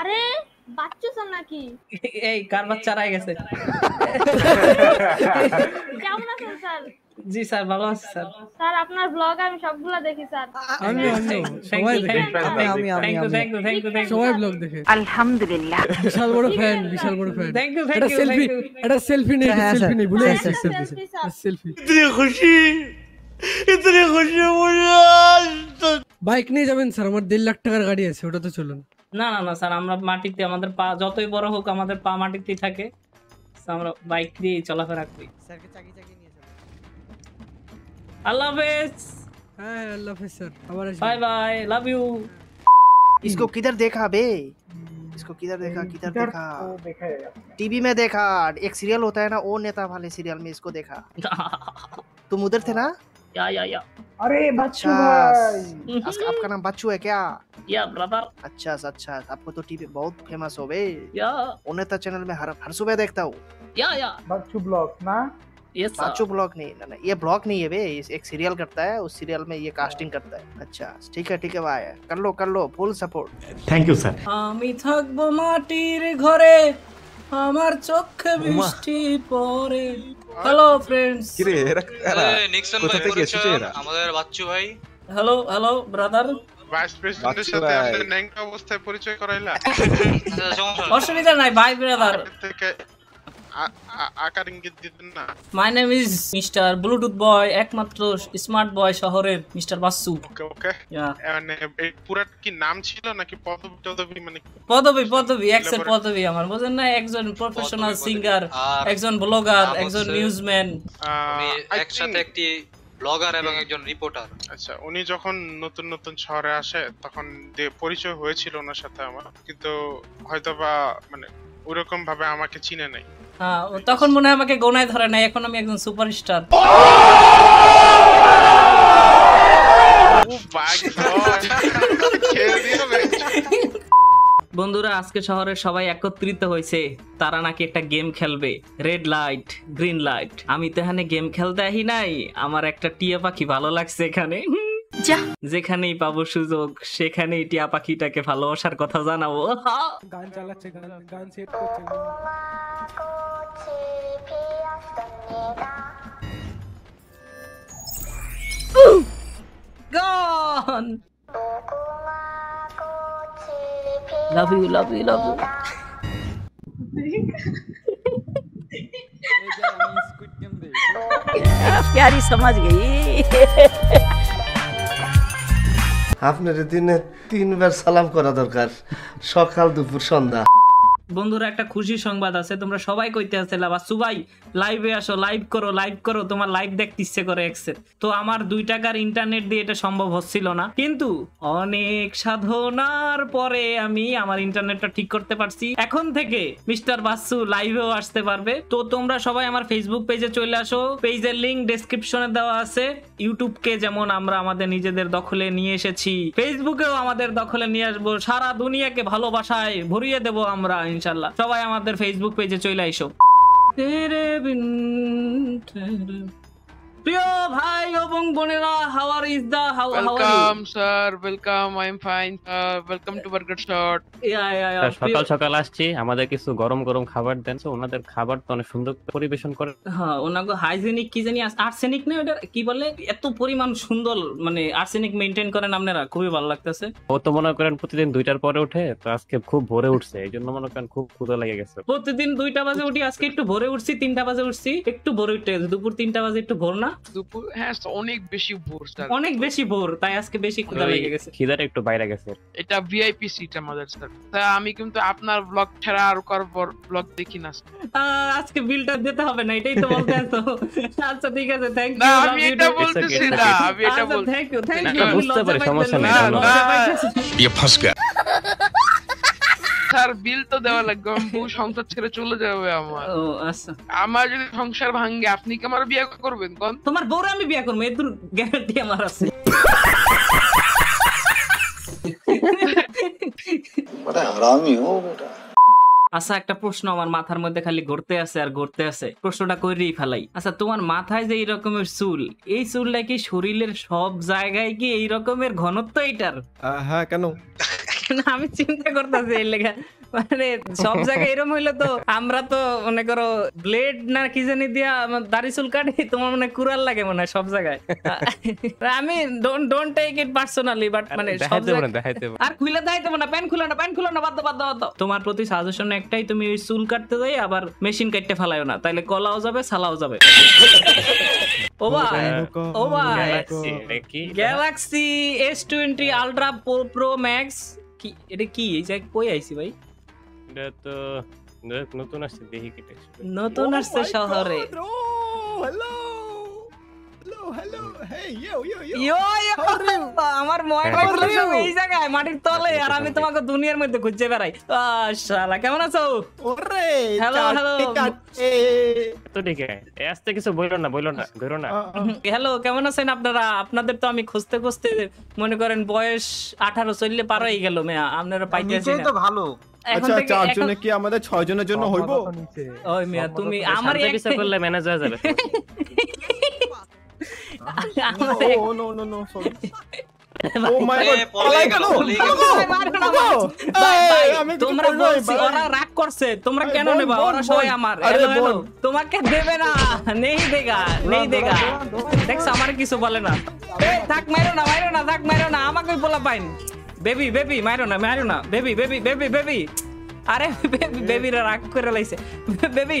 আরে বাচ্চা সন নাকি এই কার বাচ্চা রয়ে গেছে কেমন আছেন স্যার জি স্যার ভালো আছি স্যার স্যার আপনার ব্লগ আমি সবগুলা দেখি স্যার থ্যাঙ্ক ইউ সবাই ব্লগ দেখে আলহামদুলিল্লাহ বিশাল বড় ফ্যান এটা সেলফি নেই ভুলে গেছি সেলফি ইতনি খুশি মজার বাইক নিয়ে যাবেন স্যার আমার 1.5 লাখ টাকার গাড়ি আছে ওটা তো চলুন না না না স্যার আমরা মাটিতে আমাদের পা যতই বড় হোক আমাদের পা মাটিতেই থাকে আমরা বাইক নিয়ে চলাফেরা করি স্যারকে চাকি নিয়ে যাব আল্লাহ হাফেজ হ্যাঁ আল্লাহ হাফেজ স্যার আবার আসি বাই বাই লাভ ইউ इसको किधर देखा टीवी में देखा एक सीरियल होता है ना ओ नेता वाले सीरियल में इसको देखा तुम उधर थे ना या अरे बच्चू भाई आपका नाम बच्चू है क्या या ब्रदर अच्छा आपको तो टीवी बहुत फेमस हो बे या ओनेता चैनल में हर सुबह देखता हूँ या बच्चू ब्लॉग ना यस बच्चू ब्लॉग नहीं ये ब्लॉग नहीं है बे एक सीरियल करता है उस सीरियल में ये कास्टिंग करता है अच्छा ठीक है भाई कर लो full support thank you sir आमी थकबो माटीर घरे আমার চোখে বৃষ্টি পড়ে হ্যালো फ्रेंड्स কি রে নিক্সন ভাই আমাদের বাচ্চু ভাই হ্যালো ব্রাদার ভাইস প্রেসিডেন্টের সাথে আমাদের ন্যাংটা অবস্থায় পরিচয় করাইলা অসুবিধা নাই ভাই ব্রাদার আকার ইঙ্গিত দিতেন না my name is mister Bluetooth boy একমাত্র স্মার্ট বয় শহরের মিস্টার বাচ্চু ওকে মানে পুরো কি নাম ছিল নাকি পদবি মানে পদবি একজন পদবি আমার বুঝেন না একজন প্রফেশনাল সিঙ্গার একজন ব্লগার একজন নিউজম্যান আমি একসাথে একটি ব্লগার এবং একজন রিপোর্টার আচ্ছা উনি যখন নতুন শহরে আসে তখন পরিচয় হয়েছিল ওনার সাথে আমার কিন্তু হয়তোবা মানে ওরকম ভাবে আমাকে চিনে নাই হ্যাঁ তখন মনে হয় আমাকে গোনায় ধরে নাই এখন আমি একজন সুপারস্টার ও ভাই বন্ধুরা আজকে শহরে সবাই একত্রিত হইছে তারা নাকি একটা গেম খেলবে রেড লাইট গ্রিন লাইট আমি তো এখানে গেম খেলতে আসি নাই আমার একটা টিয়া পাখি ভালো লাগছে এখানে যা যেখানেই পাবো সুযোগ সেখানেই টিয়া পাখিটাকে ভালোবাসার কথা জানাবো গান চালাচ্ছে গান সেট করছে গান লাভ ইউ प्यारी समझ गई আপনাদের দিনে তিনবার সালাম করা দরকার সকাল দুপুর সন্ধ্যা বন্ধুরা একটা খুশি সংবাদ আছে তোমরা সবাই কইতে আছেলা বাচ্চু ভাই লাইভে আসো লাইভ করো তোমার লাইভ দেখতে ইচ্ছে করে একসে তো আমার 2 টাকার ইন্টারনেট দিয়ে এটা সম্ভব হচ্ছিল না কিন্তু অনেক সাধনার পরে আমি আমার ইন্টারনেটটা ঠিক করতে পারছি এখন থেকে মিস্টার বাচ্চু লাইভেও আসতে পারবে তো তোমরা সবাই আমার ফেসবুক পেজে চলে আসো পেজের লিংক ডেসক্রিপশনে দেওয়া আছে ইউটিউবকে যেমন আমরা আমাদের নিজেদের দখলে নিয়ে এসেছি ফেসবুকেও আমাদের দখলে নিয়ে আসবো সারা দুনিয়াকে ভালোবাসায় ভরিয়ে দেব আমরা इंशाल्लाह सबाई आमादेर फेसबुक पेजे चले आइसो প্রিয় ভাই এবং বোনেরা how are is the how welcome sir welcome I am fine sir welcome to burger shot yeah সকাল আসছে আমাদের কিছু গরম খাবার দেন সো ওনাদের খাবার তো অনেক সুন্দর পরিবেশন করে হ্যাঁ ওনাগো হাইজেনিক কি জানি আর্সেনিক না এটা কি বলে এত পরিমাণ সুন্দর মানে আর্সেনিক মেইনটেইন করেন আপনারা খুবই ভালো লাগতেছে ও তো মনে করেন প্রতিদিন 2টার পরে ওঠে তো আজকে খুব ভোরে উঠছে এইজন্য মনে করেন খুব ক্ষুধা লেগে গেছে প্রতিদিন 2টা বাজে উঠি আজকে একটু ভোরে উঠছি 3টা বাজে উঠছি একটু ভোরে উঠে দুপুর 3টা বাজে একটু ভোর দুপুর হ্যাঁ অনেক বেশি ভোর তাই আজকে বেশি ক্ষুধা লেগে গেছে খিদাটা একটু বাইরে গেছে এটা ভিআইপি সিট আমাদের স্যার তাই আমি কিন্তু আপনার ব্লগ ছাড়া আর কারোর ব্লগ দেখি না আজকে বিলটা দিতে হবে না এটাই তো বলতে আছো আচ্ছা ঠিক আছে থ্যাঙ্ক ইউ আমি এটা বলছি থ্যাঙ্ক ইউ বুঝতে পারি সমস্যা নেই ইয়া ফাস গয়া স্যার বিল তো দেওয়া লাগবে আমি সংসার ছেড়ে চলে যাবে আমার ও আচ্ছা আমার যদি সংসার ভাঙে আপনি কি আমার বিয়ে করবেন কোন তোমার বউরে আমি বিয়ে করব এত গ্যারান্টি আমার আছে বড় হারামি ও বেটা আচ্ছা একটা প্রশ্ন আমার মাথার মধ্যে খালি ঘুরতে আছে প্রশ্নটা কইরেই ফেলাই আচ্ছা তোমার মাথায় যে এই রকমের চুল এই চুলটা কি শরীরের সব জায়গায় কি এই রকমের ঘনত্ব এটার হ্যাঁ কেন আমি চিন্তা করতেছি এই লেখা মানে সব জায়গায় এরকম হইলো তো আমরা তো মনে করো ব্লেড না কি জানি দিয়া দাড়ি চুল কাটি তোমার মনে কুড়াল লাগে মনে সব জায়গায় আমি don't take it personally but মানে সব আর খুলে দাইতে না প্যান খুলো না বাদ দাও তোমার প্রতি সাজেশন একটাই তুমি ওই চুল কাটতে যাই আবার মেশিন কাটতে ফেলাইও না তাইলে কলাও যাবে সালাও যাবে Galaxy S20 Ultra Pro Max কি এটা কি এই যে কই আইছি ভাই এটা তো নতুন আসছে দেখি কি টেক্সট নতুন আসছে শহরে hello hello hello hey yo yo yo আরে আমার ময়না বলছো এই জায়গায় মাটির তলে আর আমি তোমাকে দুনিয়ার মধ্যে খুঁজে বেড়াই শালা কেমন আছো ওরে হ্যালো হ্যালো তো ঠিক আছে এসতে কিছু বইলো না ঘুরো না হ্যালো কেমন আছেন আপনারা আপনাদের তো আমি খুঁজতে মনে করেন বয়স 18 চললে পার হয়ে গেল মিয়া আপনারা পাইতেছেন না তো ভালো আচ্ছা চার জনে কি আমাদের 6 জনের জন্য হইবো ওই মিয়া তুমি আমার একটা করলে ম্যানেজ হয়ে যাবে No, sorry. Oh my God! তোমরা রাগ করছে তোমরা কেন নেবা ওরা সবাই আমার তোমাকে দেবে না নেই দেগা দেখছ আমার কিছু বলে না থাক মাইরো না আমাকে বলা পাইন বেবি মাইরো না বেবি আরে বেবিরা রাগ করে লাইছে বেবি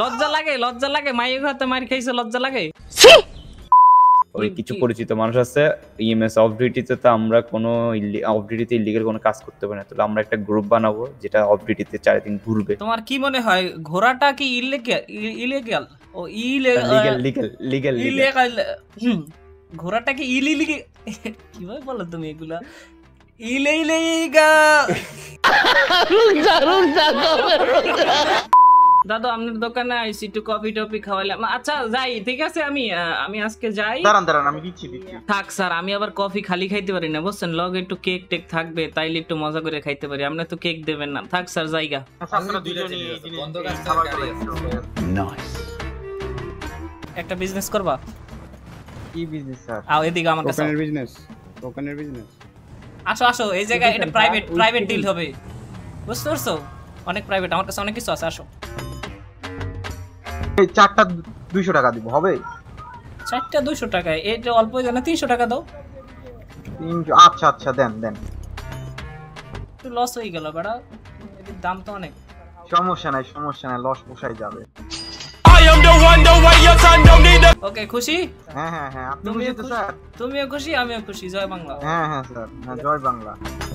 লজ্জা লাগে মায়ের হাতে মার খাইছে লজ্জা লাগে ওই কিছু পরিচিত মানুষ আছে ইএমএস অফ ডিউটিতে তো আমরা কোনো অফ ডিউটিতে ইলিগাল কোনো কাজ করতে পারি না তাহলে আমরা একটা গ্রুপ বানাবো যেটা অফ ডিউটিতে চারিদিন ঘুরবে তোমার কি মনে হয় ঘোড়াটা কি ইলিগাল ও ইলিগাল ঘোড়াটা কি ইলিগাল কিভাবে বলো তুমি এগুলা ইলিগাল রুক যা দাদা আপনার দোকানে আইছি একটু কফি টপি খাওয়ালাম আচ্ছা যাই ঠিক আছে আমি আজকে যাই দাঁড়ান আমি দিচ্ছি থাক স্যার আমি আবার কফি খালি খাইতে পারি না বুঝছেন লগে একটু কেক টেক থাকবে তাইলে একটু মজা করে খাইতে পারি আপনি তো কেক দেবেন না থাক স্যার জায়গা আপনারা দুইজনই বন্ধ কাজ খাবার নাইস একটা বিজনেস করবা কি বিজনেস স্যার আও এদিকে আমার কাছে দোকানের বিজনেস আসো এই জায়গা এটা প্রাইভেট ডিল হবে বুঝছ তো অনেক প্রাইভেট আমার কাছে অনেক কিছু আছে আসো চারটা 200 টাকা দিব হবে চারটা 200 টাকা এটা অল্প জানা 300 টাকা দাও 300 আচ্ছা দেন তো লস হই গেল বড় এর দাম তো অনেক সমস্যা নাই লস পোষায় যাবে I am the one the way your son don't need a ওকে খুশি হ্যাঁ আপনি খুশি তো স্যার তুমিও খুশি আমিও খুশি জয় বাংলা হ্যাঁ স্যার জয় বাংলা